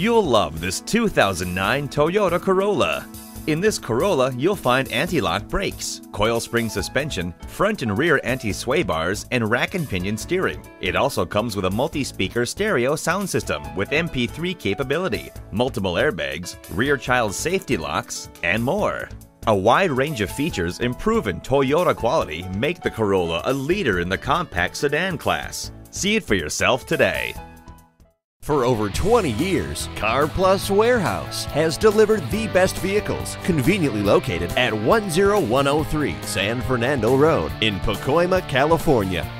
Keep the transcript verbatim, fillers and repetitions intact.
You'll love this two thousand nine Toyota Corolla. In this Corolla, you'll find anti-lock brakes, coil spring suspension, front and rear anti-sway bars, and rack and pinion steering. It also comes with a multi-speaker stereo sound system with M P three capability, multiple airbags, rear child safety locks, and more. A wide range of features and proven Toyota quality make the Corolla a leader in the compact sedan class. See it for yourself today. For over twenty years, KarPlus Warehouse has delivered the best vehicles, conveniently located at one oh one oh three San Fernando Road in Pacoima, California.